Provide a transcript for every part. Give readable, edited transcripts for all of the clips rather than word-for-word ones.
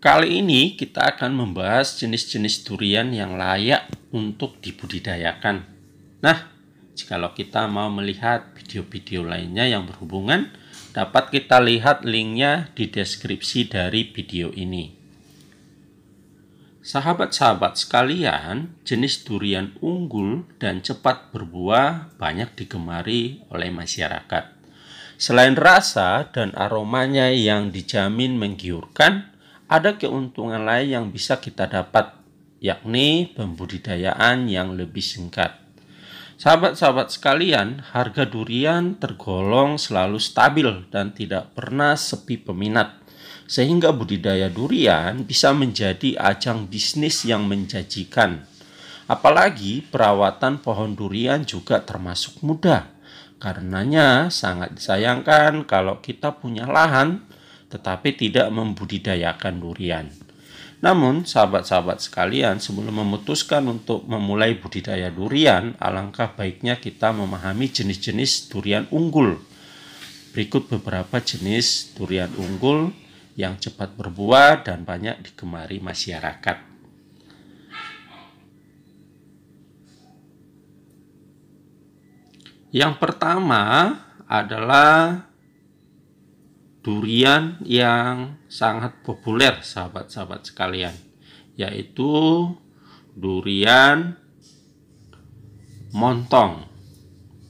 Kali ini kita akan membahas jenis-jenis durian yang layak untuk dibudidayakan. Nah, jikalau kita mau melihat video-video lainnya yang berhubungan, dapat kita lihat linknya di deskripsi dari video ini. Sahabat-sahabat sekalian, jenis durian unggul dan cepat berbuah banyak digemari oleh masyarakat. Selain rasa dan aromanya yang dijamin menggiurkan, ada keuntungan lain yang bisa kita dapat, yakni pembudidayaan yang lebih singkat. Sahabat-sahabat sekalian, harga durian tergolong selalu stabil dan tidak pernah sepi peminat, sehingga budidaya durian bisa menjadi ajang bisnis yang menjanjikan. Apalagi perawatan pohon durian juga termasuk mudah. Karenanya sangat disayangkan kalau kita punya lahan tetapi tidak membudidayakan durian. Namun sahabat-sahabat sekalian, sebelum memutuskan untuk memulai budidaya durian, alangkah baiknya kita memahami jenis-jenis durian unggul. Berikut beberapa jenis durian unggul yang cepat berbuah dan banyak digemari masyarakat. Yang pertama adalah durian yang sangat populer sahabat-sahabat sekalian, yaitu durian montong.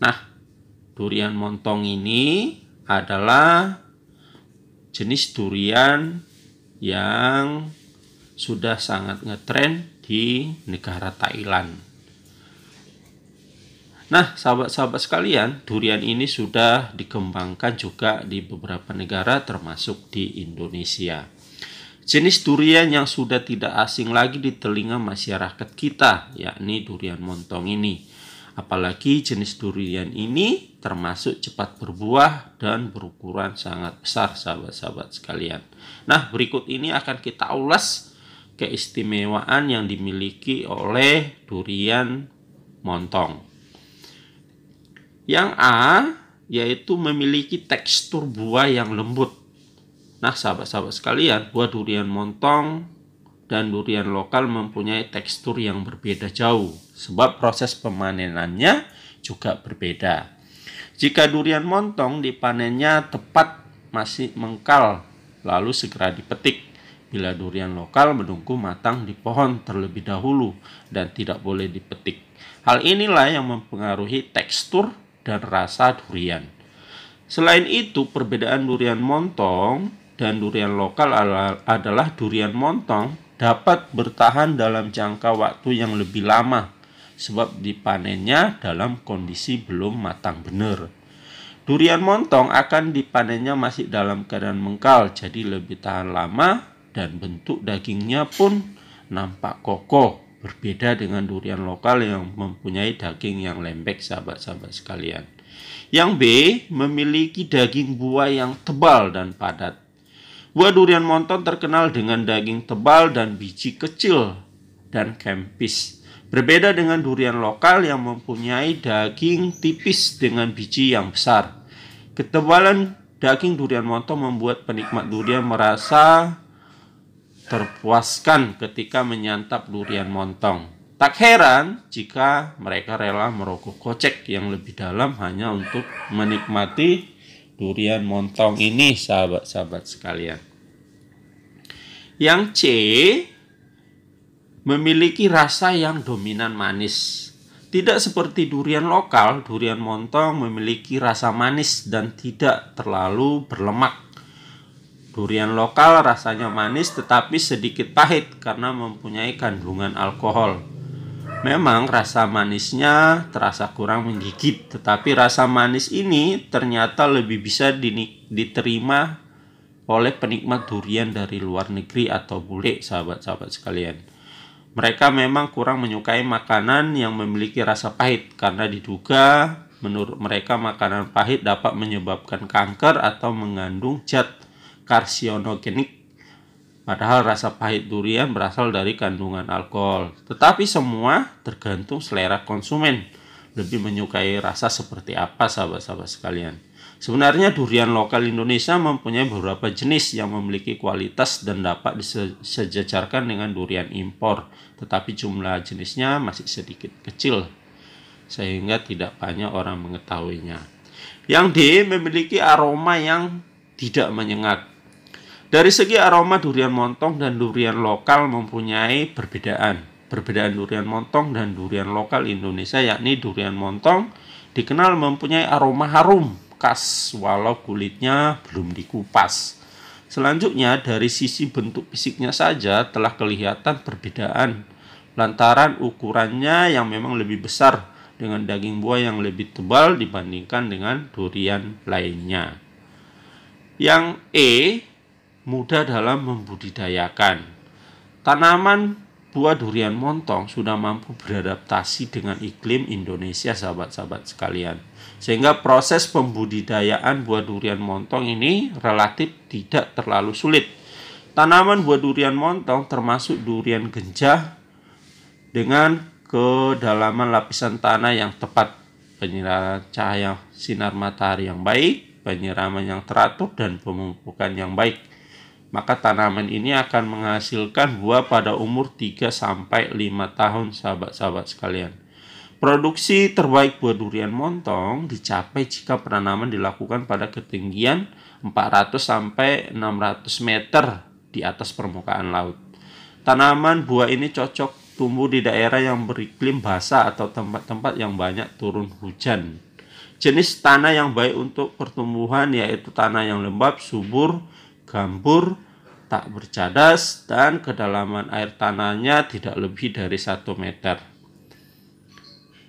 Nah, durian montong ini adalah jenis durian yang sudah sangat ngetrend di negara Thailand. Nah, sahabat-sahabat sekalian, durian ini sudah dikembangkan juga di beberapa negara termasuk di Indonesia. Jenis durian yang sudah tidak asing lagi di telinga masyarakat kita, yakni durian montong ini. Apalagi jenis durian ini termasuk cepat berbuah dan berukuran sangat besar sahabat-sahabat sekalian. Nah, berikut ini akan kita ulas keistimewaan yang dimiliki oleh durian montong. Yang A, yaitu memiliki tekstur buah yang lembut. Nah, sahabat-sahabat sekalian, buah durian montong dan durian lokal mempunyai tekstur yang berbeda jauh, sebab proses pemanenannya juga berbeda. Jika durian montong dipanennya tepat masih mengkal, lalu segera dipetik. Bila durian lokal menunggu matang di pohon terlebih dahulu dan tidak boleh dipetik. Hal inilah yang mempengaruhi tekstur dan rasa durian. Selain itu, perbedaan durian montong dan durian lokal adalah durian montong dapat bertahan dalam jangka waktu yang lebih lama sebab dipanennya dalam kondisi belum matang benar. Durian montong akan dipanennya masih dalam keadaan mengkal, jadi lebih tahan lama dan bentuk dagingnya pun nampak kokoh, berbeda dengan durian lokal yang mempunyai daging yang lembek sahabat-sahabat sekalian. Yang B, memiliki daging buah yang tebal dan padat. Buah durian montong terkenal dengan daging tebal dan biji kecil dan kempis. Berbeda dengan durian lokal yang mempunyai daging tipis dengan biji yang besar. Ketebalan daging durian montong membuat penikmat durian merasa terpuaskan ketika menyantap durian montong. Tak heran jika mereka rela merogoh kocek yang lebih dalam hanya untuk menikmati durian montong ini sahabat-sahabat sekalian. Yang C, memiliki rasa yang dominan manis. Tidak seperti durian lokal, durian montong memiliki rasa manis dan tidak terlalu berlemak. Durian lokal rasanya manis tetapi sedikit pahit karena mempunyai kandungan alkohol. Memang rasa manisnya terasa kurang menggigit, tetapi rasa manis ini ternyata lebih bisa diterima oleh penikmat durian dari luar negeri atau bule sahabat-sahabat sekalian. Mereka memang kurang menyukai makanan yang memiliki rasa pahit karena diduga menurut mereka makanan pahit dapat menyebabkan kanker atau mengandung zat karsinogenik. Padahal rasa pahit durian berasal dari kandungan alkohol. Tetapi semua tergantung selera konsumen. Lebih menyukai rasa seperti apa sahabat-sahabat sekalian. Sebenarnya durian lokal Indonesia mempunyai beberapa jenis yang memiliki kualitas dan dapat disejajarkan dengan durian impor, tetapi jumlah jenisnya masih sedikit kecil sehingga tidak banyak orang mengetahuinya. Yang D memiliki aroma yang tidak menyengat. Dari segi aroma, durian montong dan durian lokal mempunyai perbedaan. Perbedaan durian montong dan durian lokal Indonesia yakni durian montong dikenal mempunyai aroma harum khas walau kulitnya belum dikupas. Selanjutnya, dari sisi bentuk fisiknya saja telah kelihatan perbedaan lantaran ukurannya yang memang lebih besar dengan daging buah yang lebih tebal dibandingkan dengan durian lainnya. Yang E, mudah dalam membudidayakan. Tanaman buah durian montong sudah mampu beradaptasi dengan iklim Indonesia, sahabat-sahabat sekalian. Sehingga proses pembudidayaan buah durian montong ini relatif tidak terlalu sulit. Tanaman buah durian montong termasuk durian genjah dengan kedalaman lapisan tanah yang tepat, penyiraman cahaya sinar matahari yang baik, penyiraman yang teratur, dan pemupukan yang baik. Maka tanaman ini akan menghasilkan buah pada umur 3-5 tahun, sahabat-sahabat sekalian. Produksi terbaik buah durian montong dicapai jika penanaman dilakukan pada ketinggian 400-600 meter di atas permukaan laut. Tanaman buah ini cocok tumbuh di daerah yang beriklim basah atau tempat-tempat yang banyak turun hujan. Jenis tanah yang baik untuk pertumbuhan yaitu tanah yang lembab, subur, gambur, tak bercadas, dan kedalaman air tanahnya tidak lebih dari 1 meter.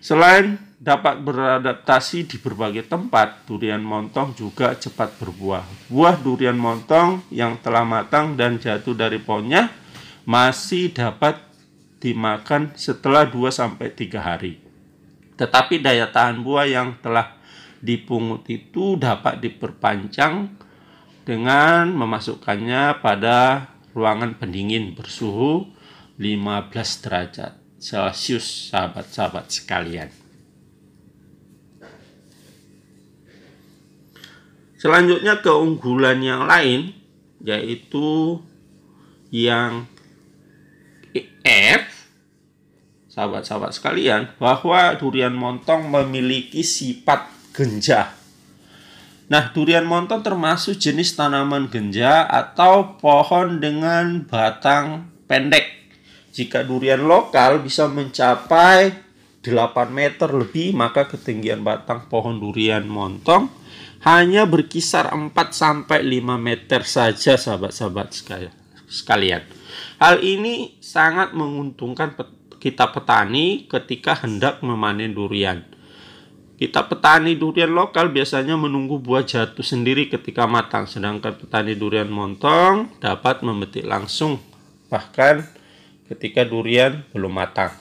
Selain dapat beradaptasi di berbagai tempat, durian montong juga cepat berbuah. Buah durian montong yang telah matang dan jatuh dari pohonnya masih dapat dimakan setelah 2-3 hari. Tetapi daya tahan buah yang telah dipungut itu dapat diperpanjang dengan memasukkannya pada ruangan pendingin bersuhu 15 derajat Celcius, sahabat-sahabat sekalian. Selanjutnya, keunggulan yang lain yaitu yang F, sahabat-sahabat sekalian, bahwa durian montong memiliki sifat genjah. Nah, durian montong termasuk jenis tanaman genjah atau pohon dengan batang pendek. Jika durian lokal bisa mencapai 8 meter lebih, maka ketinggian batang pohon durian montong hanya berkisar 4-5 meter saja, sahabat-sahabat sekalian. Hal ini sangat menguntungkan kita petani ketika hendak memanen durian. Kita petani durian lokal biasanya menunggu buah jatuh sendiri ketika matang, sedangkan petani durian montong dapat memetik langsung bahkan ketika durian belum matang.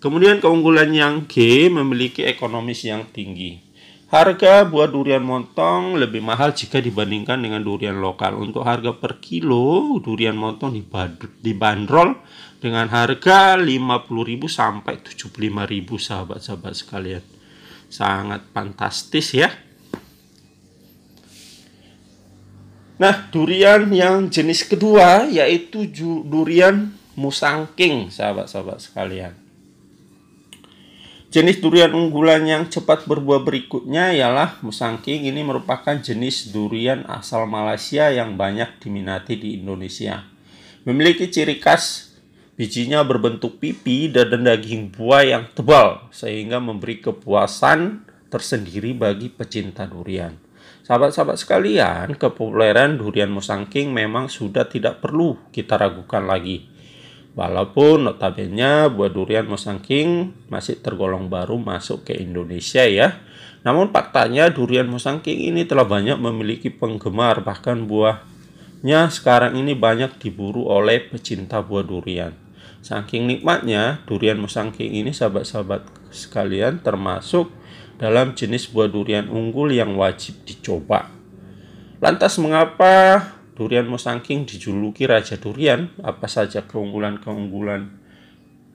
Kemudian keunggulan yang G, memiliki ekonomis yang tinggi. Harga buah durian montong lebih mahal jika dibandingkan dengan durian lokal. Untuk harga per kilo, durian montong dibanderol dengan harga 50.000 sampai 75.000, sahabat-sahabat sekalian. Sangat fantastis ya. Nah, durian yang jenis kedua yaitu durian Musang King, sahabat-sahabat sekalian. Jenis durian unggulan yang cepat berbuah berikutnya ialah Musang King. Ini merupakan jenis durian asal Malaysia yang banyak diminati di Indonesia. Memiliki ciri khas. Bijinya berbentuk pipi dan daging buah yang tebal sehingga memberi kepuasan tersendiri bagi pecinta durian. Sahabat-sahabat sekalian, kepopuleran durian Musang King memang sudah tidak perlu kita ragukan lagi. Walaupun notabene buah durian Musang King masih tergolong baru masuk ke Indonesia ya. Namun faktanya durian Musang King ini telah banyak memiliki penggemar, bahkan buahnya sekarang ini banyak diburu oleh pecinta buah durian. Saking nikmatnya, durian Musang King ini, sahabat-sahabat sekalian, termasuk dalam jenis buah durian unggul yang wajib dicoba. Lantas mengapa durian Musang King dijuluki Raja Durian? Apa saja keunggulan-keunggulan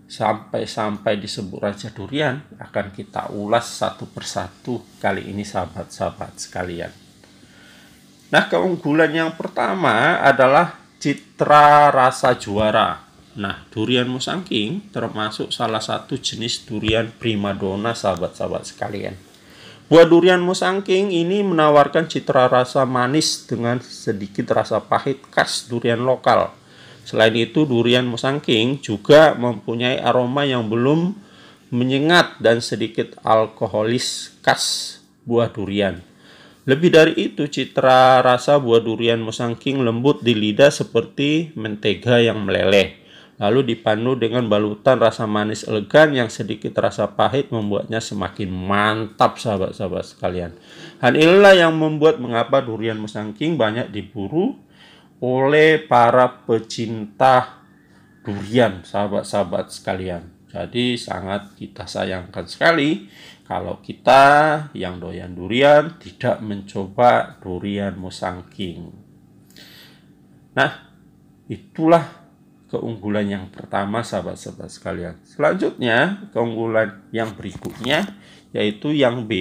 sampai disebut Raja Durian akan kita ulas satu persatu kali ini, sahabat-sahabat sekalian. Nah, keunggulan yang pertama adalah citra rasa juara. Nah, durian Musang King termasuk salah satu jenis durian primadona, sahabat-sahabat sekalian. Buah durian Musang King ini menawarkan citra rasa manis dengan sedikit rasa pahit khas durian lokal. Selain itu, durian Musang King juga mempunyai aroma yang belum menyengat dan sedikit alkoholis khas buah durian. Lebih dari itu, citra rasa buah durian Musang King lembut di lidah seperti mentega yang meleleh. Lalu dipandu dengan balutan rasa manis elegan yang sedikit rasa pahit membuatnya semakin mantap, sahabat-sahabat sekalian. Hal inilah yang membuat mengapa durian Musang King banyak diburu oleh para pecinta durian, sahabat-sahabat sekalian. Jadi sangat kita sayangkan sekali kalau kita yang doyan durian tidak mencoba durian Musang King. Nah, itulah keunggulan yang pertama, sahabat-sahabat sekalian. Selanjutnya, keunggulan yang berikutnya yaitu yang B,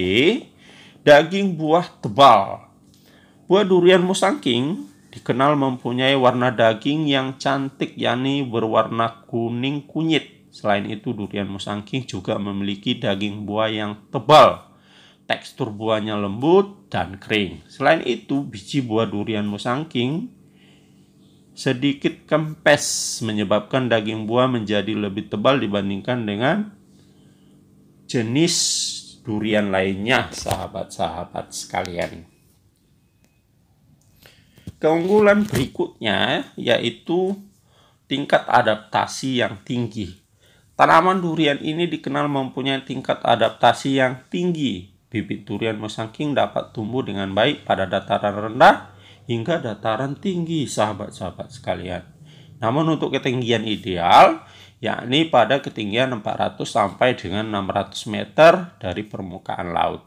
daging buah tebal. Buah durian Musang King dikenal mempunyai warna daging yang cantik, yakni berwarna kuning kunyit. Selain itu, durian Musang King juga memiliki daging buah yang tebal. Tekstur buahnya lembut dan kering. Selain itu, biji buah durian Musang King sedikit kempes, menyebabkan daging buah menjadi lebih tebal dibandingkan dengan jenis durian lainnya, sahabat-sahabat sekalian. Keunggulan berikutnya yaitu tingkat adaptasi yang tinggi. Tanaman durian ini dikenal mempunyai tingkat adaptasi yang tinggi. Bibit durian Musang King dapat tumbuh dengan baik pada dataran rendah hingga dataran tinggi, sahabat-sahabat sekalian. Namun untuk ketinggian ideal, yakni pada ketinggian 400 sampai dengan 600 meter dari permukaan laut.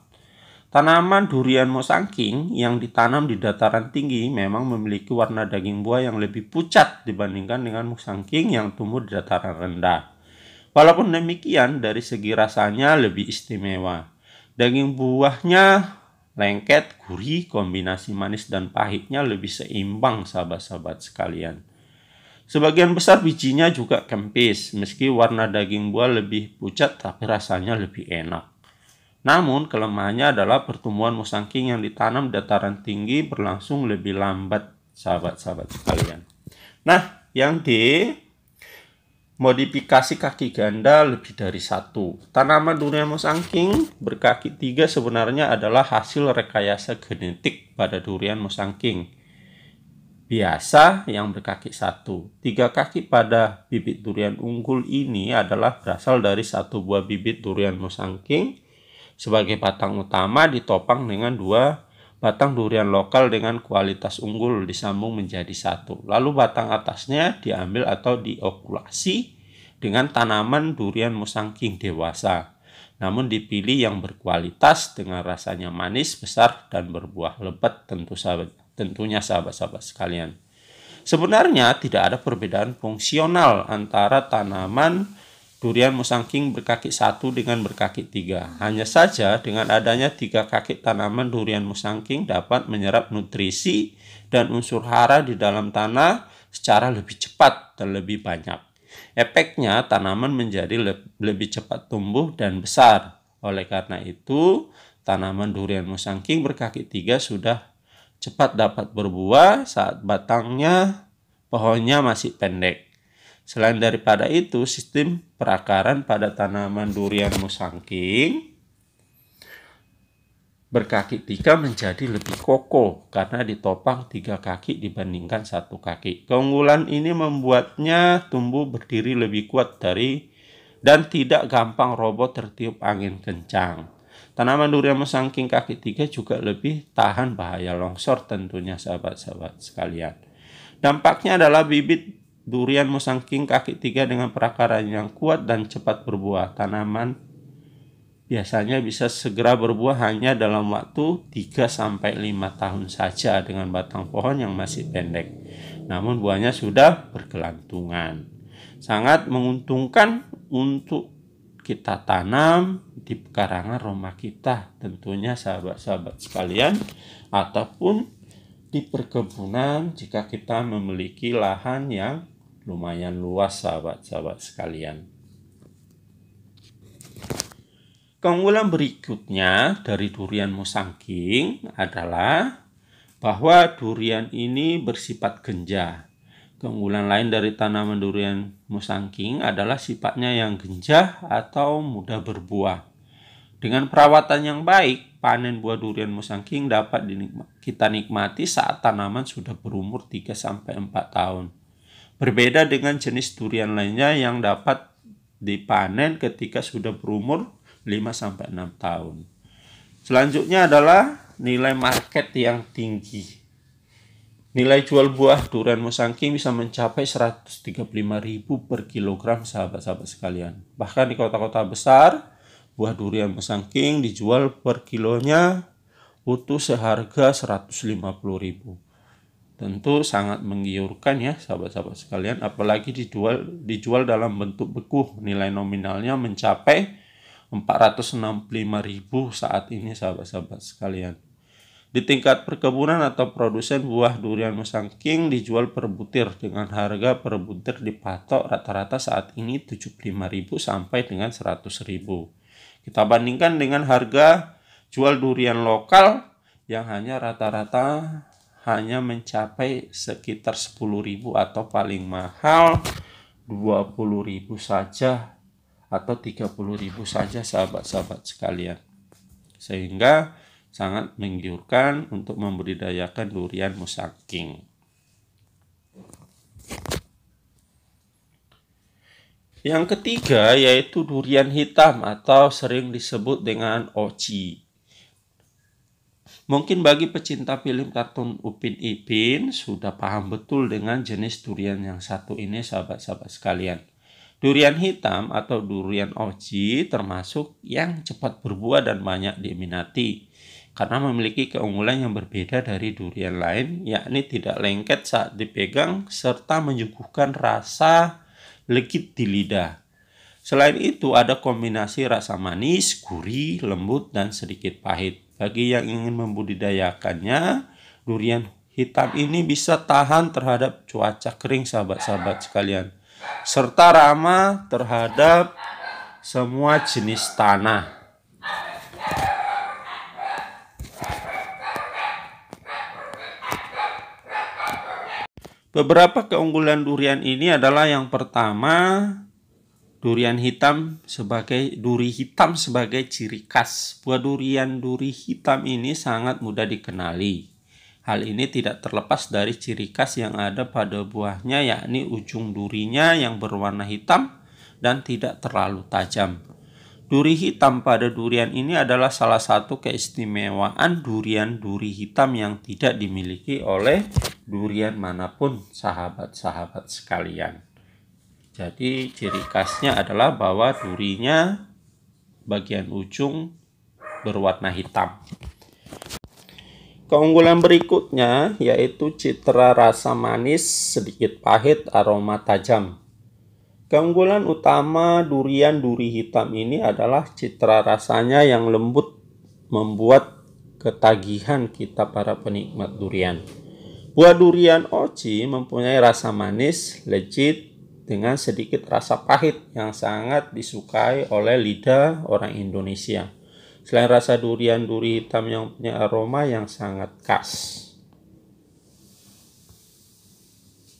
Tanaman durian Musang King yang ditanam di dataran tinggi memang memiliki warna daging buah yang lebih pucat dibandingkan dengan Musang King yang tumbuh di dataran rendah. Walaupun demikian, dari segi rasanya lebih istimewa. Daging buahnya lengket, gurih, kombinasi manis dan pahitnya lebih seimbang, sahabat-sahabat sekalian. Sebagian besar bijinya juga kempis, meski warna daging buah lebih pucat tapi rasanya lebih enak. Namun kelemahannya adalah pertumbuhan Musang King yang ditanam di dataran tinggi berlangsung lebih lambat, sahabat-sahabat sekalian. Nah, yang D, modifikasi kaki ganda lebih dari satu. Tanaman durian Musang King berkaki tiga sebenarnya adalah hasil rekayasa genetik pada durian Musang King biasa yang berkaki satu. Tiga kaki pada bibit durian unggul ini adalah berasal dari satu buah bibit durian Musang King sebagai batang utama, ditopang dengan dua batang durian lokal dengan kualitas unggul, disambung menjadi satu. Lalu batang atasnya diambil atau diokulasi dengan tanaman durian Musang King dewasa. Namun dipilih yang berkualitas dengan rasanya manis, besar, dan berbuah lebat, tentunya sahabat-sahabat sekalian. Sebenarnya tidak ada perbedaan fungsional antara tanaman durian Musang King berkaki satu dengan berkaki tiga. Hanya saja dengan adanya tiga kaki, tanaman durian Musang King dapat menyerap nutrisi dan unsur hara di dalam tanah secara lebih cepat dan lebih banyak. Efeknya tanaman menjadi lebih cepat tumbuh dan besar. Oleh karena itu, tanaman durian Musang King berkaki tiga sudah cepat dapat berbuah saat batangnya pohonnya masih pendek. Selain daripada itu, sistem perakaran pada tanaman durian Musang King berkaki tiga menjadi lebih kokoh karena ditopang tiga kaki dibandingkan satu kaki. Keunggulan ini membuatnya tumbuh berdiri lebih kuat dan tidak gampang roboh tertiup angin kencang. Tanaman durian Musang King kaki tiga juga lebih tahan bahaya longsor, tentunya sahabat-sahabat sekalian. Dampaknya adalah bibit durian Musang King kaki tiga dengan perakaran yang kuat dan cepat berbuah. Tanaman biasanya bisa segera berbuah hanya dalam waktu 3-5 tahun saja dengan batang pohon yang masih pendek. Namun buahnya sudah bergelantungan. Sangat menguntungkan untuk kita tanam di pekarangan rumah kita tentunya sahabat-sahabat sekalian, ataupun di perkebunan jika kita memiliki lahan yang lumayan luas sahabat-sahabat sekalian. Keunggulan berikutnya dari durian Musang King adalah bahwa durian ini bersifat genjah. Keunggulan lain dari tanaman durian Musang King adalah sifatnya yang genjah atau mudah berbuah. Dengan perawatan yang baik, panen buah durian Musang King dapat kita nikmati saat tanaman sudah berumur 3-4 tahun. Berbeda dengan jenis durian lainnya yang dapat dipanen ketika sudah berumur 5-6 tahun. Selanjutnya adalah nilai market yang tinggi. Nilai jual buah durian Musang King bisa mencapai 135.000 per kilogram sahabat-sahabat sekalian. Bahkan di kota-kota besar, buah durian Musang King dijual per kilonya utuh seharga 150.000. Tentu sangat menggiurkan ya sahabat-sahabat sekalian, apalagi dijual dalam bentuk beku. Nilai nominalnya mencapai 465.000 saat ini sahabat-sahabat sekalian. Di tingkat perkebunan atau produsen, buah durian Musang King dijual per butir dengan harga per butir dipatok rata-rata saat ini 75.000 sampai dengan 100.000. Kita bandingkan dengan harga jual durian lokal yang hanya rata-rata hanya mencapai sekitar 10.000 atau paling mahal 20.000 saja atau 30.000 saja sahabat-sahabat sekalian. Sehingga sangat menggiurkan untuk membudidayakan durian Musang King. Yang ketiga yaitu durian hitam atau sering disebut dengan Ochee. Mungkin bagi pecinta film kartun Upin Ipin sudah paham betul dengan jenis durian yang satu ini sahabat-sahabat sekalian. Durian hitam atau durian Ochee termasuk yang cepat berbuah dan banyak diminati karena memiliki keunggulan yang berbeda dari durian lain, yakni tidak lengket saat dipegang serta menyuguhkan rasa legit di lidah. Selain itu ada kombinasi rasa manis, gurih, lembut, dan sedikit pahit. Bagi yang ingin membudidayakannya, durian hitam ini bisa tahan terhadap cuaca kering sahabat-sahabat sekalian, serta ramah terhadap semua jenis tanah. Beberapa keunggulan durian ini adalah yang pertama, duri hitam sebagai ciri khas. Buah durian duri hitam ini sangat mudah dikenali. Hal ini tidak terlepas dari ciri khas yang ada pada buahnya, yakni ujung durinya yang berwarna hitam dan tidak terlalu tajam. Duri hitam pada durian ini adalah salah satu keistimewaan durian duri hitam yang tidak dimiliki oleh durian manapun sahabat-sahabat sekalian. Jadi ciri khasnya adalah bahwa durinya bagian ujung berwarna hitam. Keunggulan berikutnya yaitu citra rasa manis, sedikit pahit, aroma tajam. Keunggulan utama durian duri hitam ini adalah citra rasanya yang lembut, membuat ketagihan kita para penikmat durian. Buah durian Ochee mempunyai rasa manis, legit, dengan sedikit rasa pahit yang sangat disukai oleh lidah orang Indonesia. Selain rasa durian duri hitam yang punya aroma yang sangat khas.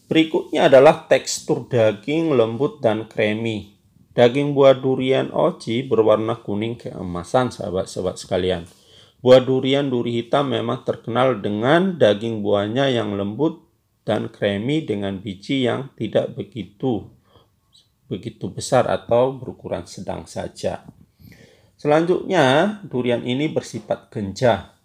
Berikutnya adalah tekstur daging lembut dan creamy. Daging buah durian Ochee berwarna kuning keemasan sahabat-sahabat sekalian. Buah durian duri hitam memang terkenal dengan daging buahnya yang lembut dan creamy dengan biji yang tidak begitu besar atau berukuran sedang saja. Selanjutnya, durian ini bersifat genjah.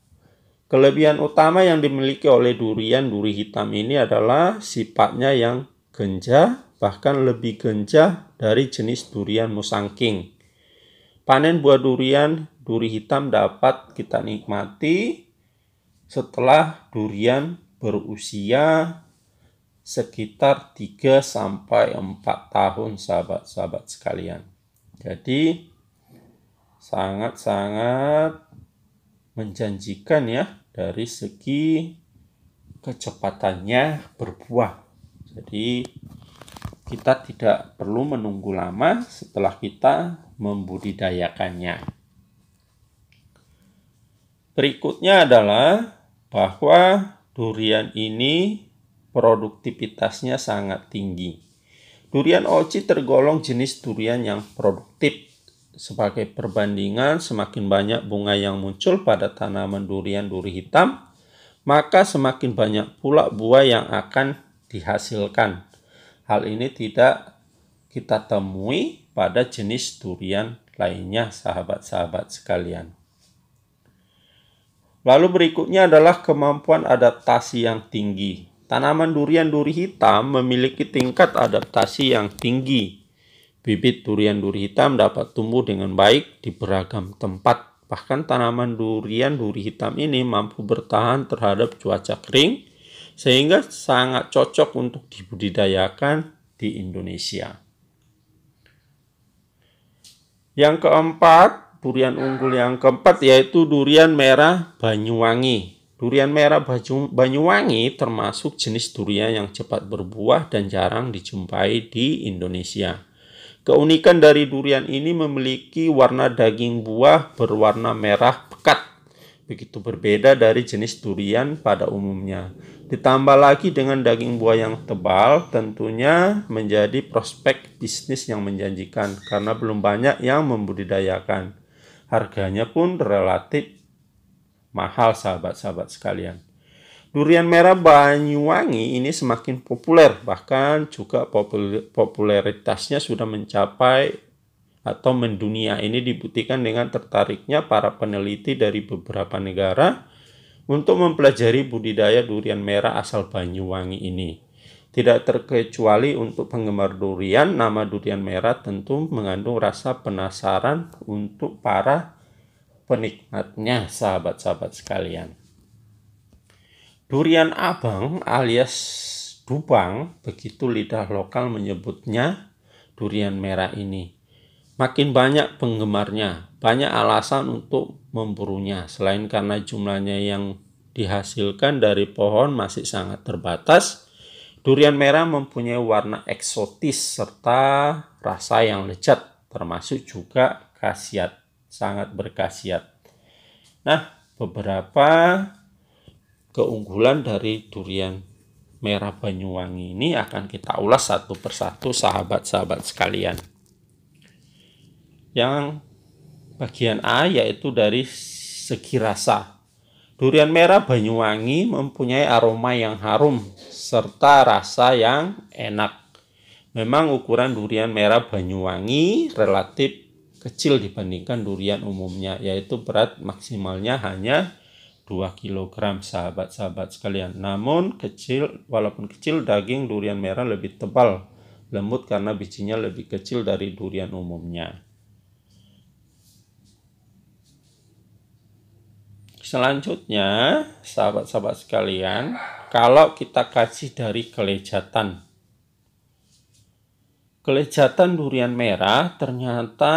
Kelebihan utama yang dimiliki oleh durian duri hitam ini adalah sifatnya yang genjah, bahkan lebih genjah dari jenis durian Musang King. Panen buah durian duri hitam dapat kita nikmati setelah durian berusia sekitar 3-4 tahun sahabat-sahabat sekalian. Jadi sangat-sangat menjanjikan ya dari segi kecepatannya berbuah. Jadi kita tidak perlu menunggu lama setelah kita membudidayakannya. Berikutnya adalah bahwa durian ini produktivitasnya sangat tinggi. Durian Ochee tergolong jenis durian yang produktif. Sebagai perbandingan, semakin banyak bunga yang muncul pada tanaman durian duri hitam, maka semakin banyak pula buah yang akan dihasilkan. Hal ini tidak kita temui pada jenis durian lainnya, sahabat-sahabat sekalian. Lalu berikutnya adalah kemampuan adaptasi yang tinggi. Tanaman durian duri hitam memiliki tingkat adaptasi yang tinggi. Bibit durian duri hitam dapat tumbuh dengan baik di beragam tempat. Bahkan tanaman durian duri hitam ini mampu bertahan terhadap cuaca kering, sehingga sangat cocok untuk dibudidayakan di Indonesia. Yang keempat, durian unggul yang keempat yaitu durian merah Banyuwangi. Durian merah Banyuwangi termasuk jenis durian yang cepat berbuah dan jarang dijumpai di Indonesia. Keunikan dari durian ini memiliki warna daging buah berwarna merah pekat. Begitu berbeda dari jenis durian pada umumnya. Ditambah lagi dengan daging buah yang tebal, tentunya menjadi prospek bisnis yang menjanjikan karena belum banyak yang membudidayakan. Harganya pun relatif mahal, sahabat-sahabat sekalian. Durian merah Banyuwangi ini semakin populer, bahkan juga popularitasnya sudah mencapai atau mendunia. Ini dibuktikan dengan tertariknya para peneliti dari beberapa negara untuk mempelajari budidaya durian merah asal Banyuwangi ini. Tidak terkecuali untuk penggemar durian, nama durian merah tentu mengandung rasa penasaran untuk para penikmatnya, sahabat-sahabat sekalian. Durian abang alias dubang, begitu lidah lokal menyebutnya, durian merah ini makin banyak penggemarnya. Banyak alasan untuk memburunya. Selain karena jumlahnya yang dihasilkan dari pohon masih sangat terbatas, durian merah mempunyai warna eksotis serta rasa yang lezat, termasuk juga khasiat. Sangat berkhasiat. Nah, beberapa keunggulan dari durian merah Banyuwangi ini akan kita ulas satu persatu, sahabat-sahabat sekalian. Yang bagian A yaitu dari segi rasa. Durian merah Banyuwangi mempunyai aroma yang harum serta rasa yang enak. Memang ukuran durian merah Banyuwangi relatif kecil dibandingkan durian umumnya, yaitu berat maksimalnya hanya 2 kg, sahabat-sahabat sekalian. Namun walaupun kecil, daging durian merah lebih tebal, lembut karena bijinya lebih kecil dari durian umumnya. Selanjutnya, sahabat-sahabat sekalian, kalau kita kasih dari kelezatan. Kelezatan durian merah ternyata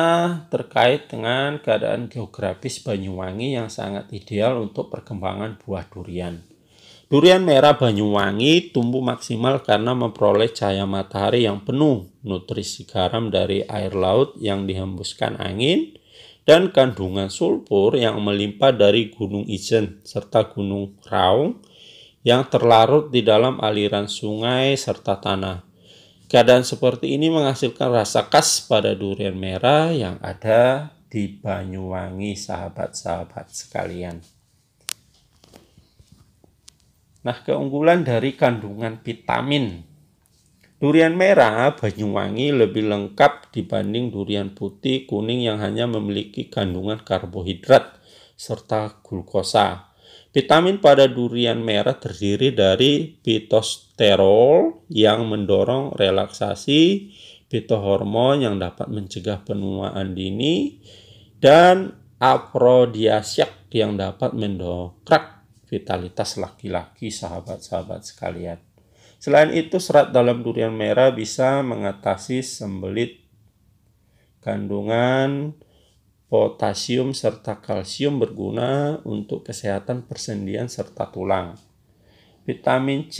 terkait dengan keadaan geografis Banyuwangi yang sangat ideal untuk perkembangan buah durian. Durian merah Banyuwangi tumbuh maksimal karena memperoleh cahaya matahari yang penuh, nutrisi garam dari air laut yang dihembuskan angin, dan kandungan sulfur yang melimpah dari Gunung Ijen serta Gunung Raung yang terlarut di dalam aliran sungai serta tanah. Keadaan seperti ini menghasilkan rasa khas pada durian merah yang ada di Banyuwangi, sahabat-sahabat sekalian. Nah, keunggulan dari kandungan vitamin. Durian merah Banyuwangi lebih lengkap dibanding durian putih kuning yang hanya memiliki kandungan karbohidrat serta glukosa. Vitamin pada durian merah terdiri dari fitosterol yang mendorong relaksasi, fitohormon yang dapat mencegah penuaan dini, dan afrodisiak yang dapat mendongkrak vitalitas laki-laki, sahabat-sahabat sekalian. Selain itu, serat dalam durian merah bisa mengatasi sembelit, kandungan potasium serta kalsium berguna untuk kesehatan persendian serta tulang. Vitamin C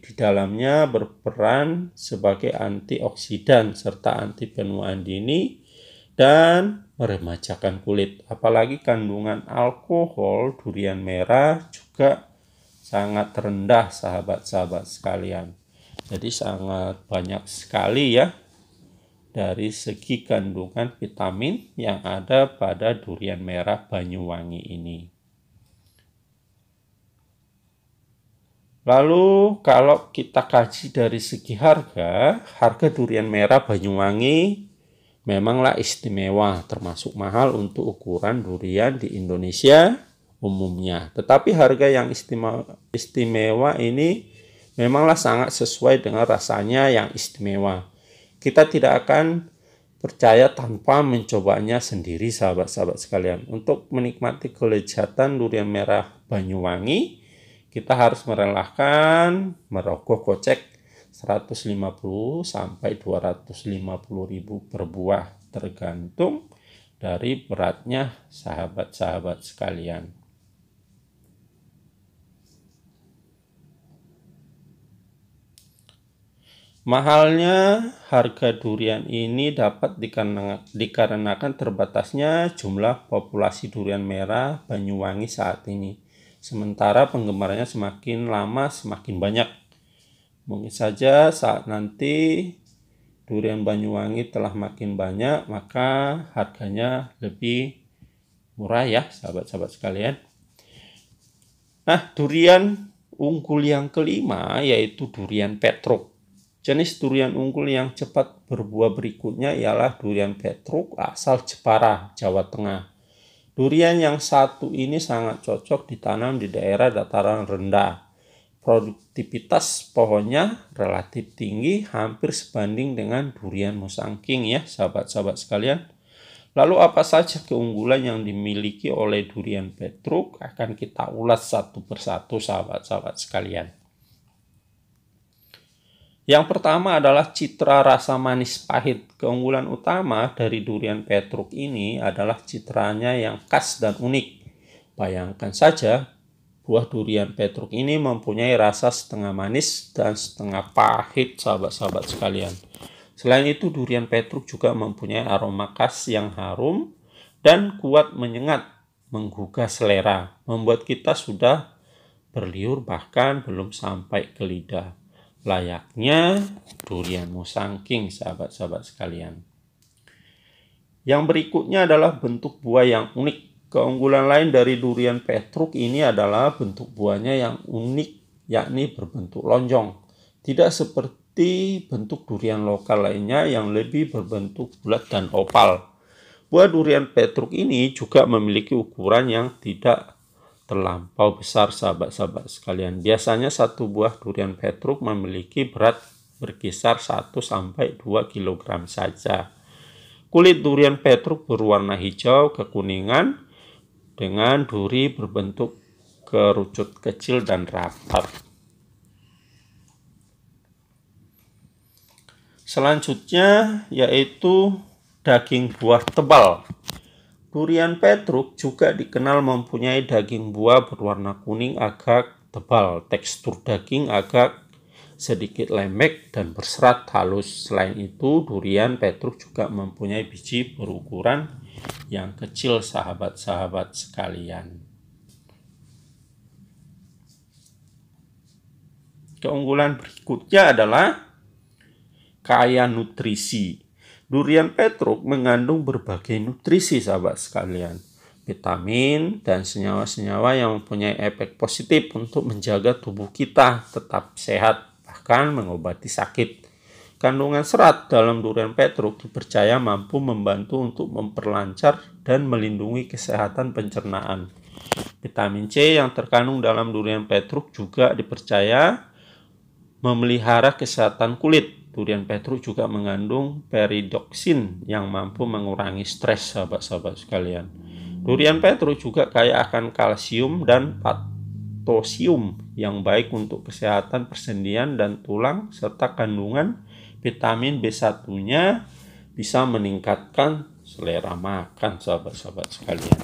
di dalamnya berperan sebagai antioksidan serta anti penuaan dini dan meremajakan kulit. Apalagi kandungan alkohol durian merah juga sangat rendah, sahabat-sahabat sekalian. Jadi sangat banyak sekali ya dari segi kandungan vitamin yang ada pada durian merah Banyuwangi ini. Lalu kalau kita kaji dari segi harga durian merah Banyuwangi memanglah istimewa, termasuk mahal untuk ukuran durian di Indonesia umumnya. Tetapi harga yang istimewa ini memanglah sangat sesuai dengan rasanya yang istimewa. Kita tidak akan percaya tanpa mencobanya sendiri, sahabat-sahabat sekalian. Untuk menikmati kelezatan durian merah Banyuwangi, kita harus merelakan merogoh kocek 150 sampai 250 ribu per buah, tergantung dari beratnya, sahabat-sahabat sekalian. Mahalnya harga durian ini dapat dikarenakan terbatasnya jumlah populasi durian merah Banyuwangi saat ini. Sementara penggemarnya semakin lama semakin banyak. Mungkin saja saat nanti durian Banyuwangi telah makin banyak, maka harganya lebih murah ya, sahabat-sahabat sekalian. Nah, durian unggul yang kelima yaitu durian Petruk. Jenis durian unggul yang cepat berbuah berikutnya ialah durian Petruk asal Jepara, Jawa Tengah. Durian yang satu ini sangat cocok ditanam di daerah dataran rendah. Produktivitas pohonnya relatif tinggi, hampir sebanding dengan durian Musang King ya, sahabat-sahabat sekalian. Lalu apa saja keunggulan yang dimiliki oleh durian Petruk akan kita ulas satu persatu, sahabat-sahabat sekalian. Yang pertama adalah citra rasa manis pahit. Keunggulan utama dari durian Petruk ini adalah citranya yang khas dan unik. Bayangkan saja, buah durian Petruk ini mempunyai rasa setengah manis dan setengah pahit, sahabat-sahabat sekalian. Selain itu, durian Petruk juga mempunyai aroma khas yang harum dan kuat menyengat, menggugah selera, membuat kita sudah berliur bahkan belum sampai ke lidah. Layaknya durian Musang King, sahabat-sahabat sekalian. Yang berikutnya adalah bentuk buah yang unik. Keunggulan lain dari durian Petruk ini adalah bentuk buahnya yang unik, yakni berbentuk lonjong. Tidak seperti bentuk durian lokal lainnya yang lebih berbentuk bulat dan oval. Buah durian Petruk ini juga memiliki ukuran yang tidak terlampau besar, sahabat-sahabat sekalian. Biasanya satu buah durian Petruk memiliki berat berkisar 1-2 kg saja. Kulit durian Petruk berwarna hijau kekuningan dengan duri berbentuk kerucut kecil dan rapat. Selanjutnya yaitu daging buah tebal. Durian Petruk juga dikenal mempunyai daging buah berwarna kuning agak tebal, tekstur daging agak sedikit lembek dan berserat halus. Selain itu, durian Petruk juga mempunyai biji berukuran yang kecil, sahabat-sahabat sekalian. Keunggulan berikutnya adalah kaya nutrisi. Durian Petruk mengandung berbagai nutrisi, sahabat sekalian, vitamin dan senyawa-senyawa yang mempunyai efek positif untuk menjaga tubuh kita tetap sehat, bahkan mengobati sakit. Kandungan serat dalam durian Petruk dipercaya mampu membantu untuk memperlancar dan melindungi kesehatan pencernaan. Vitamin C yang terkandung dalam durian Petruk juga dipercaya memelihara kesehatan kulit. Durian Petruk juga mengandung peridoksin yang mampu mengurangi stres, sahabat-sahabat sekalian. Durian Petruk juga kaya akan kalsium dan potasium yang baik untuk kesehatan persendian dan tulang, serta kandungan vitamin B1-nya bisa meningkatkan selera makan sahabat-sahabat sekalian.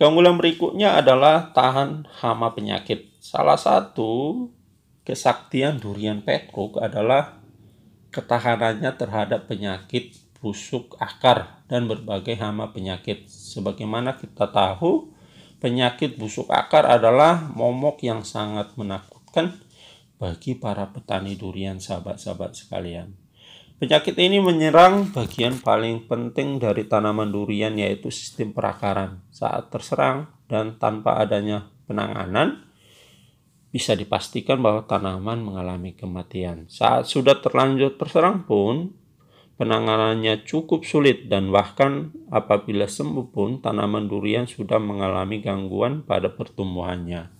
Keunggulan berikutnya adalah tahan hama penyakit. Salah satu kesaktian durian Petruk adalah ketahanannya terhadap penyakit busuk akar dan berbagai hama penyakit. Sebagaimana kita tahu, penyakit busuk akar adalah momok yang sangat menakutkan bagi para petani durian sahabat-sahabat sekalian. Penyakit ini menyerang bagian paling penting dari tanaman durian, yaitu sistem perakaran. Saat terserang dan tanpa adanya penanganan, bisa dipastikan bahwa tanaman mengalami kematian. Saat sudah terlanjur terserang pun, penanganannya cukup sulit, dan bahkan apabila sembuh pun tanaman durian sudah mengalami gangguan pada pertumbuhannya.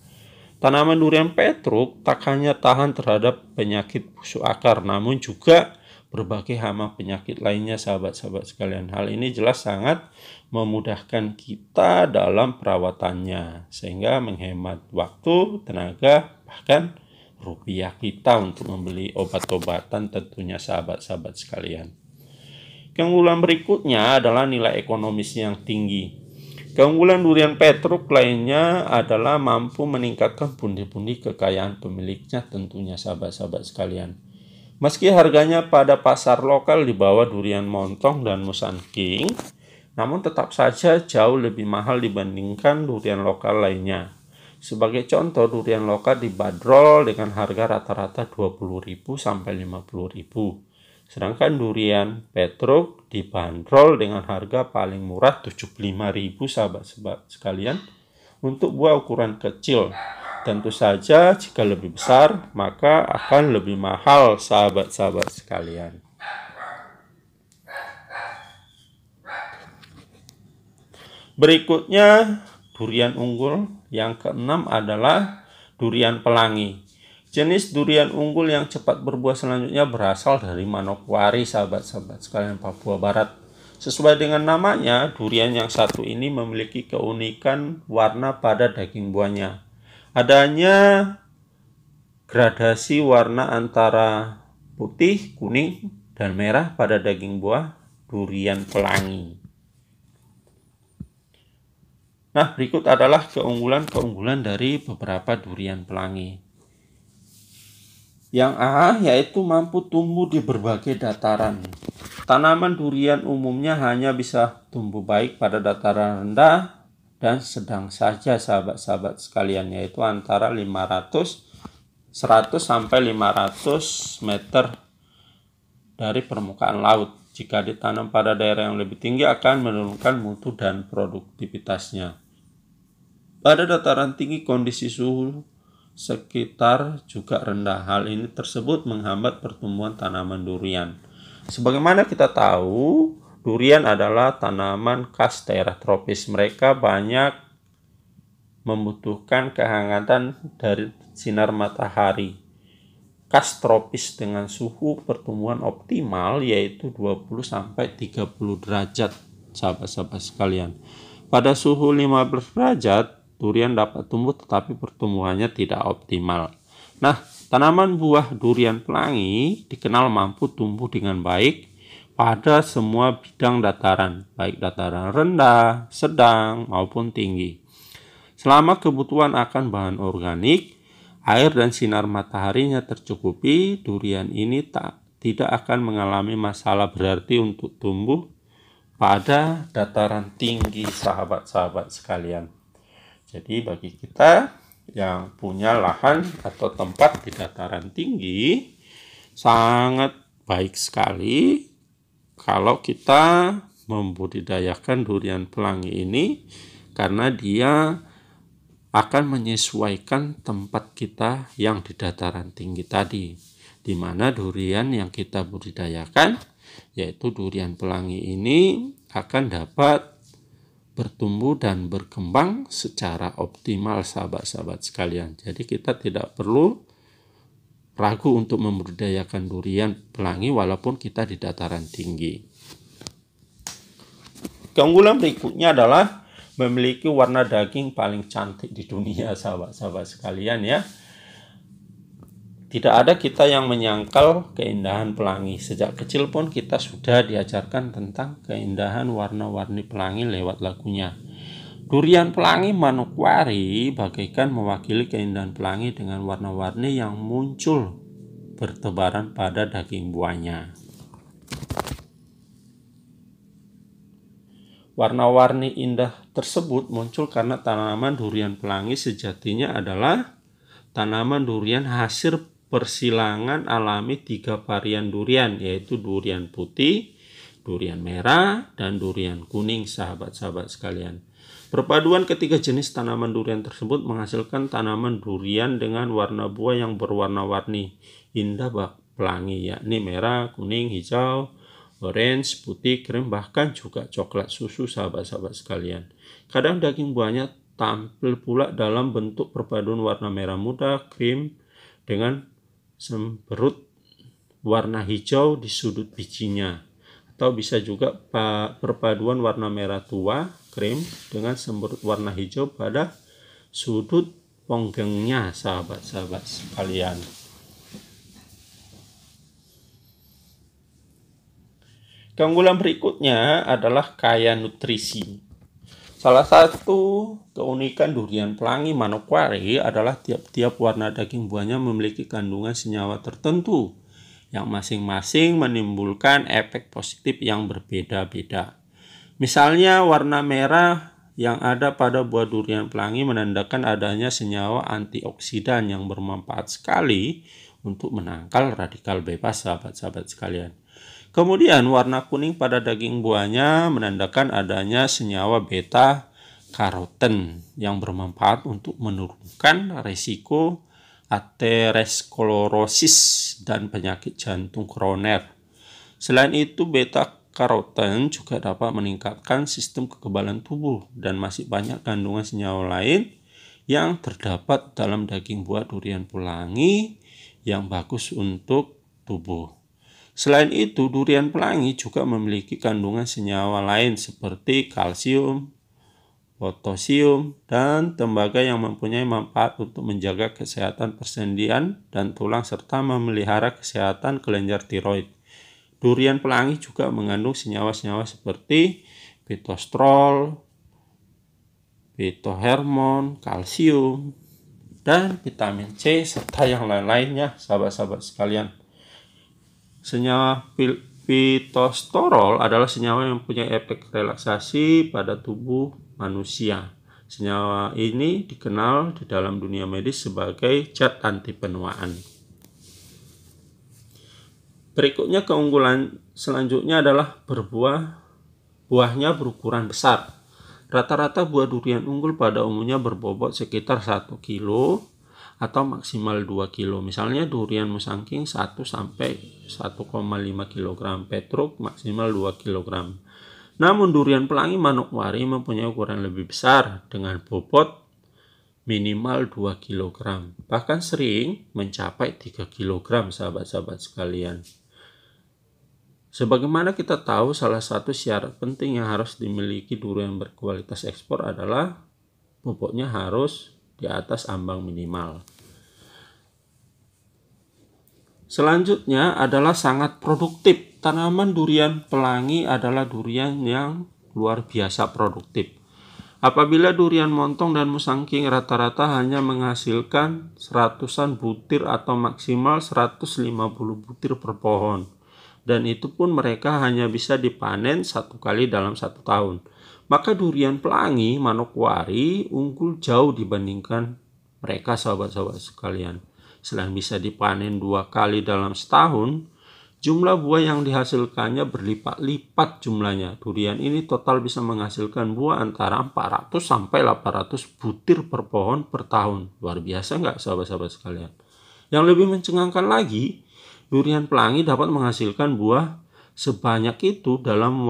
Tanaman durian Petruk tak hanya tahan terhadap penyakit busuk akar, namun juga berbagai hama penyakit lainnya sahabat-sahabat sekalian. Hal ini jelas sangat memudahkan kita dalam perawatannya, sehingga menghemat waktu, tenaga, bahkan rupiah kita untuk membeli obat-obatan tentunya sahabat-sahabat sekalian. Keunggulan berikutnya adalah nilai ekonomis yang tinggi. Keunggulan durian Petruk lainnya adalah mampu meningkatkan pundi-pundi kekayaan pemiliknya tentunya sahabat-sahabat sekalian. Meski harganya pada pasar lokal di bawah durian Montong dan Musang King, namun tetap saja jauh lebih mahal dibandingkan durian lokal lainnya. Sebagai contoh, durian lokal dibanderol dengan harga rata-rata Rp20.000 sampai Rp50.000. Sedangkan durian Petruk dibanderol dengan harga paling murah Rp75.000 sahabat-sahabat sekalian untuk buah ukuran kecil. Tentu saja jika lebih besar maka akan lebih mahal sahabat-sahabat sekalian. Berikutnya durian unggul yang keenam adalah durian pelangi. Jenis durian unggul yang cepat berbuah selanjutnya berasal dari Manokwari sahabat-sahabat sekalian, Papua Barat. Sesuai dengan namanya, durian yang satu ini memiliki keunikan warna pada daging buahnya. Adanya gradasi warna antara putih, kuning, dan merah pada daging buah durian pelangi. Nah, berikut adalah keunggulan-keunggulan dari beberapa durian pelangi. Yang A, yaitu mampu tumbuh di berbagai dataran. Tanaman durian umumnya hanya bisa tumbuh baik pada dataran rendah dan sedang saja sahabat-sahabat sekalian, yaitu antara 100 sampai 500 meter dari permukaan laut. Jika ditanam pada daerah yang lebih tinggi akan menurunkan mutu dan produktivitasnya. Pada dataran tinggi kondisi suhu sekitar juga rendah. Hal ini tersebut menghambat pertumbuhan tanaman durian. Sebagaimana kita tahu, durian adalah tanaman khas daerah tropis. Mereka banyak membutuhkan kehangatan dari sinar matahari khas tropis dengan suhu pertumbuhan optimal yaitu 20-30 derajat sahabat-sahabat sekalian. Pada suhu 15 derajat durian dapat tumbuh tetapi pertumbuhannya tidak optimal. Nah, tanaman buah durian pelangi dikenal mampu tumbuh dengan baik pada semua bidang dataran, baik dataran rendah, sedang, maupun tinggi. Selama kebutuhan akan bahan organik, air dan sinar mataharinya tercukupi, durian ini tidak akan mengalami masalah berarti untuk tumbuh pada dataran tinggi sahabat-sahabat sekalian. Jadi bagi kita yang punya lahan atau tempat di dataran tinggi, sangat baik sekali kalau kita membudidayakan durian pelangi ini, karena dia akan menyesuaikan tempat kita yang di dataran tinggi tadi. Di mana durian yang kita budidayakan, yaitu durian pelangi ini, akan dapat bertumbuh dan berkembang secara optimal sahabat-sahabat sekalian. Jadi kita tidak perlu ragu untuk membudidayakan durian pelangi walaupun kita di dataran tinggi. Keunggulan berikutnya adalah memiliki warna daging paling cantik di dunia sahabat-sahabat sekalian ya. Tidak ada kita yang menyangkal keindahan pelangi. Sejak kecil pun kita sudah diajarkan tentang keindahan warna-warni pelangi lewat lagunya. Durian Pelangi Manokwari bagaikan mewakili keindahan pelangi dengan warna-warni yang muncul bertebaran pada daging buahnya. Warna-warni indah tersebut muncul karena tanaman durian pelangi sejatinya adalah tanaman durian hasil persilangan alami 3 varian durian, yaitu durian putih, durian merah, dan durian kuning, sahabat-sahabat sekalian. Perpaduan ketiga jenis tanaman durian tersebut menghasilkan tanaman durian dengan warna buah yang berwarna-warni indah pelangi, yakni merah, kuning, hijau, orange, putih, krem, bahkan juga coklat susu, sahabat-sahabat sekalian. Kadang daging buahnya tampil pula dalam bentuk perpaduan warna merah muda, krim, dengan semberut warna hijau di sudut bijinya, atau bisa juga perpaduan warna merah tua krim dengan semberut warna hijau pada sudut ponggengnya, sahabat-sahabat sekalian. Keunggulan berikutnya adalah kaya nutrisi. Salah satu keunikan durian pelangi Manokwari adalah tiap-tiap warna daging buahnya memiliki kandungan senyawa tertentu yang masing-masing menimbulkan efek positif yang berbeda-beda. Misalnya warna merah yang ada pada buah durian pelangi menandakan adanya senyawa antioksidan yang bermanfaat sekali untuk menangkal radikal bebas, sahabat-sahabat sekalian. Kemudian warna kuning pada daging buahnya menandakan adanya senyawa beta karoten yang bermanfaat untuk menurunkan resiko aterosklerosis dan penyakit jantung koroner. Selain itu, beta karoten juga dapat meningkatkan sistem kekebalan tubuh, dan masih banyak kandungan senyawa lain yang terdapat dalam daging buah durian pelangi yang bagus untuk tubuh. Selain itu, durian pelangi juga memiliki kandungan senyawa lain seperti kalsium, potasium, dan tembaga yang mempunyai manfaat untuk menjaga kesehatan persendian dan tulang serta memelihara kesehatan kelenjar tiroid. Durian pelangi juga mengandung senyawa-senyawa seperti pitosterol, pitohormon, kalsium, dan vitamin C serta yang lain-lainnya, sahabat-sahabat sekalian. Senyawa pitosterol adalah senyawa yang punya efek relaksasi pada tubuh manusia. Senyawa ini dikenal di dalam dunia medis sebagai zat anti penuaan. Berikutnya, keunggulan selanjutnya adalah buahnya berukuran besar. Rata-rata buah durian unggul pada umumnya berbobot sekitar 1 kilo atau maksimal 2 kg. Misalnya durian Musang King 1 sampai 1,5 kg, Petruk maksimal 2 kg. Namun durian pelangi Manokwari mempunyai ukuran lebih besar dengan bobot minimal 2 kg, bahkan sering mencapai 3 kg, sahabat-sahabat sekalian. Sebagaimana kita tahu, salah satu syarat penting yang harus dimiliki durian berkualitas ekspor adalah bobotnya harus di atas ambang minimal. Selanjutnya adalah sangat produktif. Tanaman durian pelangi adalah durian yang luar biasa produktif. Apabila durian montong dan Musang King rata-rata hanya menghasilkan ratusan butir atau maksimal 150 butir per pohon, dan itu pun mereka hanya bisa dipanen 1 kali dalam 1 tahun. Maka durian pelangi Manokwari unggul jauh dibandingkan mereka, sahabat-sahabat sekalian. Selain bisa dipanen 2 kali dalam setahun, jumlah buah yang dihasilkannya berlipat-lipat jumlahnya. Durian ini total bisa menghasilkan buah antara 400 sampai 800 butir per pohon per tahun. Luar biasa nggak, sahabat-sahabat sekalian? Yang lebih mencengangkan lagi, durian pelangi dapat menghasilkan buah sebanyak itu dalam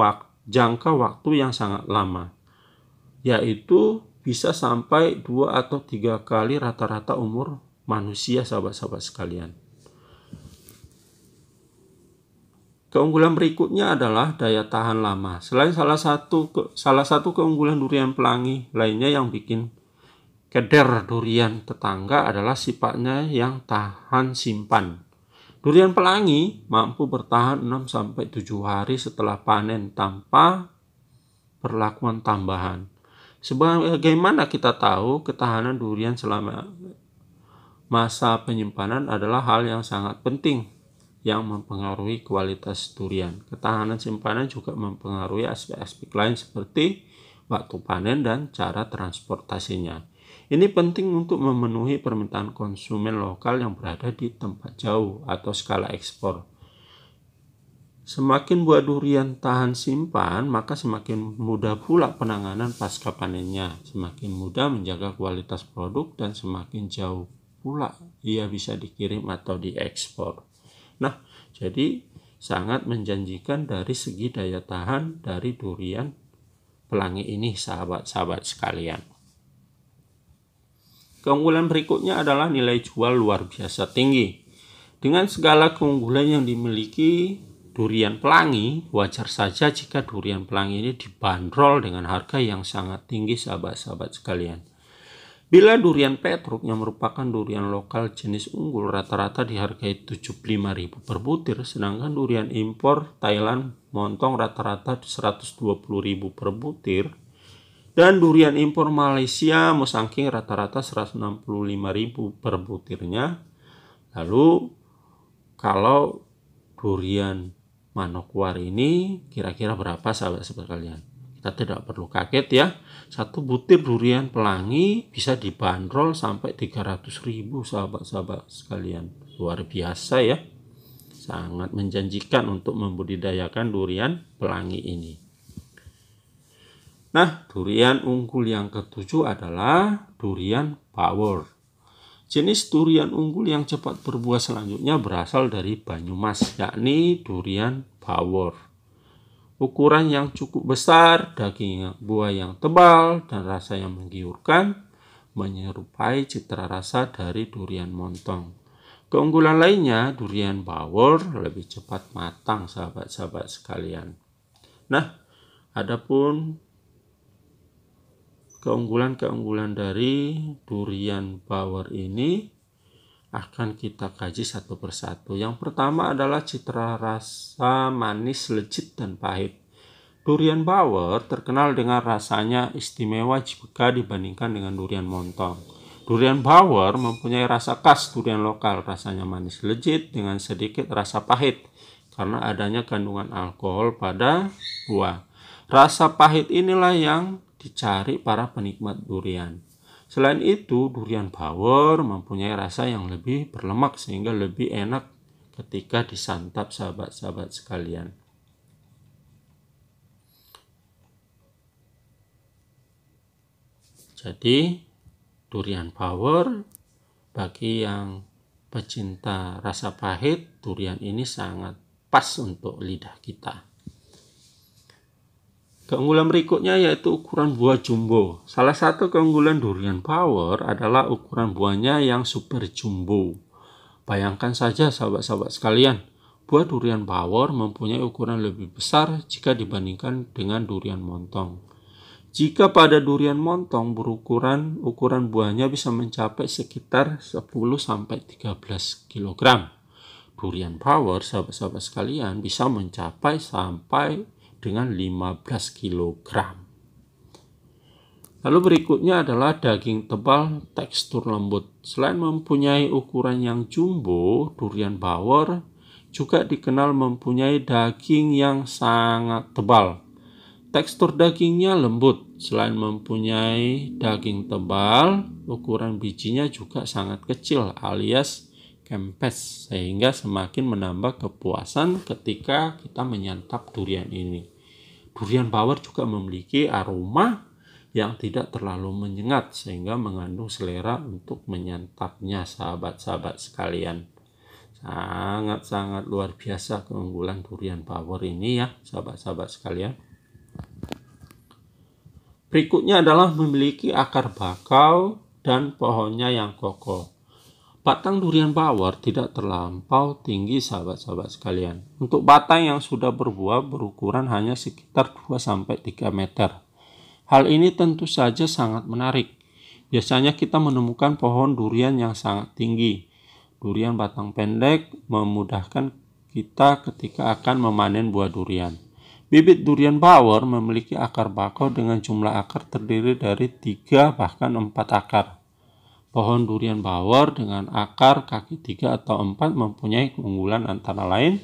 jangka waktu yang sangat lama, yaitu bisa sampai 2 atau 3 kali rata-rata umur manusia, sahabat-sahabat sekalian. Keunggulan berikutnya adalah daya tahan lama. Selain salah satu keunggulan durian pelangi lainnya yang bikin Keder durian tetangga adalah sifatnya yang tahan simpan. Durian pelangi mampu bertahan 6-7 hari setelah panen tanpa perlakuan tambahan. Sebagaimana kita tahu, ketahanan durian selama masa penyimpanan adalah hal yang sangat penting yang mempengaruhi kualitas durian. Ketahanan simpanan juga mempengaruhi aspek-aspek lain seperti waktu panen dan cara transportasinya. Ini penting untuk memenuhi permintaan konsumen lokal yang berada di tempat jauh atau skala ekspor. Semakin buah durian tahan simpan, maka semakin mudah pula penanganan pasca panennya, semakin mudah menjaga kualitas produk, dan semakin jauh pula ia bisa dikirim atau diekspor. Nah, jadi sangat menjanjikan dari segi daya tahan dari durian pelangi ini, sahabat-sahabat sekalian. Keunggulan berikutnya adalah nilai jual luar biasa tinggi. Dengan segala keunggulan yang dimiliki durian pelangi, wajar saja jika durian pelangi ini dibanderol dengan harga yang sangat tinggi, sahabat-sahabat sekalian. Bila durian Petruk yang merupakan durian lokal jenis unggul rata-rata dihargai Rp75.000 per butir, sedangkan durian impor Thailand Montong rata-rata Rp120.000 per butir, dan durian impor Malaysia Musang King rata-rata Rp165.000 per butirnya. Lalu kalau durian Manokwari ini kira-kira berapa, sahabat-sahabat sekalian? Kita tidak perlu kaget ya. Satu butir durian pelangi bisa dibanderol sampai 300.000, sahabat-sahabat sekalian. Luar biasa ya. Sangat menjanjikan untuk membudidayakan durian pelangi ini. Nah, durian unggul yang ketujuh adalah durian Bawor. Jenis durian unggul yang cepat berbuah selanjutnya berasal dari Banyumas, yakni durian Bawor. Ukuran yang cukup besar, daging buah yang tebal, dan rasa yang menggiurkan menyerupai citra rasa dari durian Montong. Keunggulan lainnya, durian Bawor lebih cepat matang, sahabat-sahabat sekalian. Nah, adapun keunggulan-keunggulan dari durian Bawor ini akan kita kaji satu persatu. Yang pertama adalah citra rasa manis, legit, dan pahit. Durian Bawor terkenal dengan rasanya istimewa jika dibandingkan dengan durian Montong. Durian Bawor mempunyai rasa khas durian lokal, rasanya manis legit dengan sedikit rasa pahit karena adanya kandungan alkohol pada buah. Rasa pahit inilah yang dicari para penikmat durian. Selain itu, durian Bawor mempunyai rasa yang lebih berlemak sehingga lebih enak ketika disantap, sahabat-sahabat sekalian. Jadi, durian Bawor bagi yang pecinta rasa pahit, durian ini sangat pas untuk lidah kita. Keunggulan berikutnya yaitu ukuran buah jumbo. Salah satu keunggulan durian Bawor adalah ukuran buahnya yang super jumbo. Bayangkan saja, sahabat-sahabat sekalian, buah durian Bawor mempunyai ukuran lebih besar jika dibandingkan dengan durian Montong. Jika pada durian Montong ukuran buahnya bisa mencapai sekitar 10-13 kg. Durian Bawor, sahabat-sahabat sekalian, bisa mencapai sampai dengan 15 kg. Lalu berikutnya adalah daging tebal, tekstur lembut. Selain mempunyai ukuran yang jumbo, durian Bawor juga dikenal mempunyai daging yang sangat tebal. Tekstur dagingnya lembut. Selain mempunyai daging tebal, ukuran bijinya juga sangat kecil alias kempes, sehingga semakin menambah kepuasan ketika kita menyantap durian ini. Durian Bawor juga memiliki aroma yang tidak terlalu menyengat sehingga mengandung selera untuk menyantapnya, sahabat-sahabat sekalian. Sangat-sangat luar biasa keunggulan durian Bawor ini ya, sahabat-sahabat sekalian. Berikutnya adalah memiliki akar bakau dan pohonnya yang kokoh. Batang durian Bawor tidak terlampau tinggi, sahabat-sahabat sekalian. Untuk batang yang sudah berbuah berukuran hanya sekitar 2-3 meter. Hal ini tentu saja sangat menarik. Biasanya kita menemukan pohon durian yang sangat tinggi. Durian batang pendek memudahkan kita ketika akan memanen buah durian. Bibit durian Bawor memiliki akar bakoh dengan jumlah akar terdiri dari 3 bahkan 4 akar. Pohon durian Bawor dengan akar kaki 3 atau 4 mempunyai keunggulan antara lain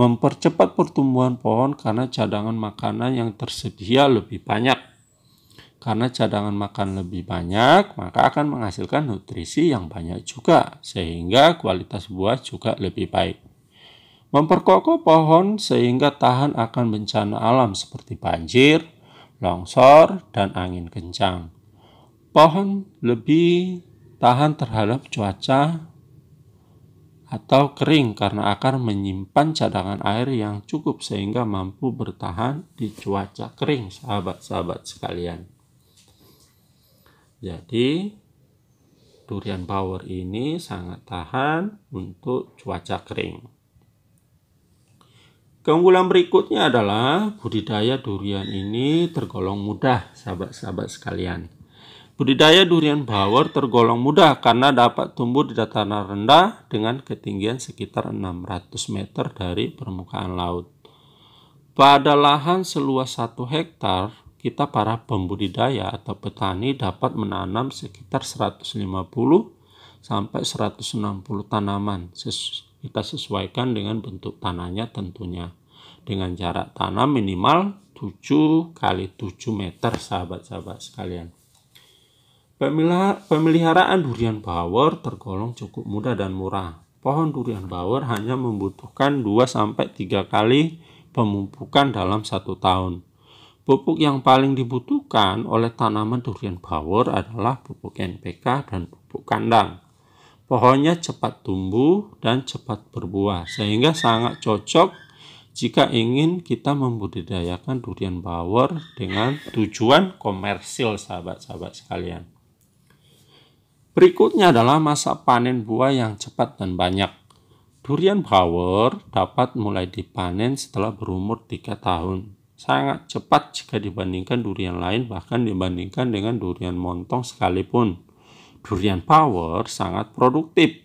mempercepat pertumbuhan pohon karena cadangan makanan yang tersedia lebih banyak. Karena cadangan makan lebih banyak, maka akan menghasilkan nutrisi yang banyak juga, sehingga kualitas buah juga lebih baik. Memperkokoh pohon sehingga tahan akan bencana alam seperti banjir, longsor, dan angin kencang. Pohon lebih tahan terhadap cuaca atau kering karena akar menyimpan cadangan air yang cukup sehingga mampu bertahan di cuaca kering, sahabat-sahabat sekalian. Jadi, durian Bawor ini sangat tahan untuk cuaca kering. Keunggulan berikutnya adalah budidaya durian ini tergolong mudah, sahabat-sahabat sekalian. Budidaya durian Bawor tergolong mudah karena dapat tumbuh di dataran rendah dengan ketinggian sekitar 600 meter dari permukaan laut. Pada lahan seluas 1 hektar, kita para pembudidaya atau petani dapat menanam sekitar 150 sampai 160 tanaman. Kita sesuaikan dengan bentuk tanahnya tentunya. Dengan jarak tanam minimal 7 kali 7 meter, sahabat-sahabat sekalian. Pemeliharaan durian Bawor tergolong cukup mudah dan murah. Pohon durian Bawor hanya membutuhkan 2-3 kali pemupukan dalam 1 tahun. Pupuk yang paling dibutuhkan oleh tanaman durian Bawor adalah pupuk NPK dan pupuk kandang. Pohonnya cepat tumbuh dan cepat berbuah, sehingga sangat cocok jika ingin kita membudidayakan durian Bawor dengan tujuan komersil, sahabat-sahabat sekalian. Berikutnya adalah masa panen buah yang cepat dan banyak. Durian Bawor dapat mulai dipanen setelah berumur 3 tahun. Sangat cepat jika dibandingkan durian lain, bahkan dibandingkan dengan durian montong sekalipun. Durian Bawor sangat produktif.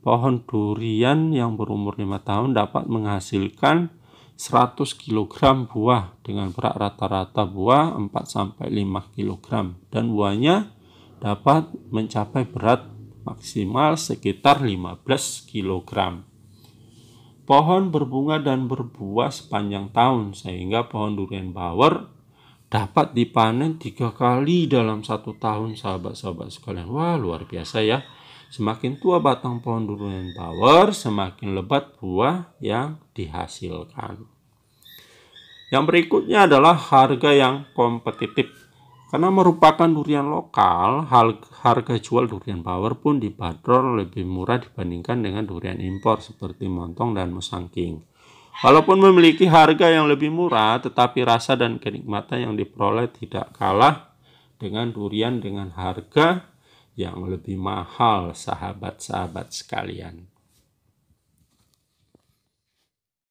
Pohon durian yang berumur 5 tahun dapat menghasilkan 100 kg buah dengan berat rata-rata buah 4-5 kg, dan buahnya dapat mencapai berat maksimal sekitar 15 kg. Pohon berbunga dan berbuah sepanjang tahun, sehingga pohon durian Bawor dapat dipanen 3 kali dalam 1 tahun, sahabat-sahabat sekalian. Wah, luar biasa ya. Semakin tua batang pohon durian Bawor, semakin lebat buah yang dihasilkan. Yang berikutnya adalah harga yang kompetitif. Karena merupakan durian lokal, harga jual durian Bawor pun dibanderol lebih murah dibandingkan dengan durian impor seperti montong dan musang king. Walaupun memiliki harga yang lebih murah, tetapi rasa dan kenikmatan yang diperoleh tidak kalah dengan durian dengan harga yang lebih mahal, sahabat-sahabat sekalian.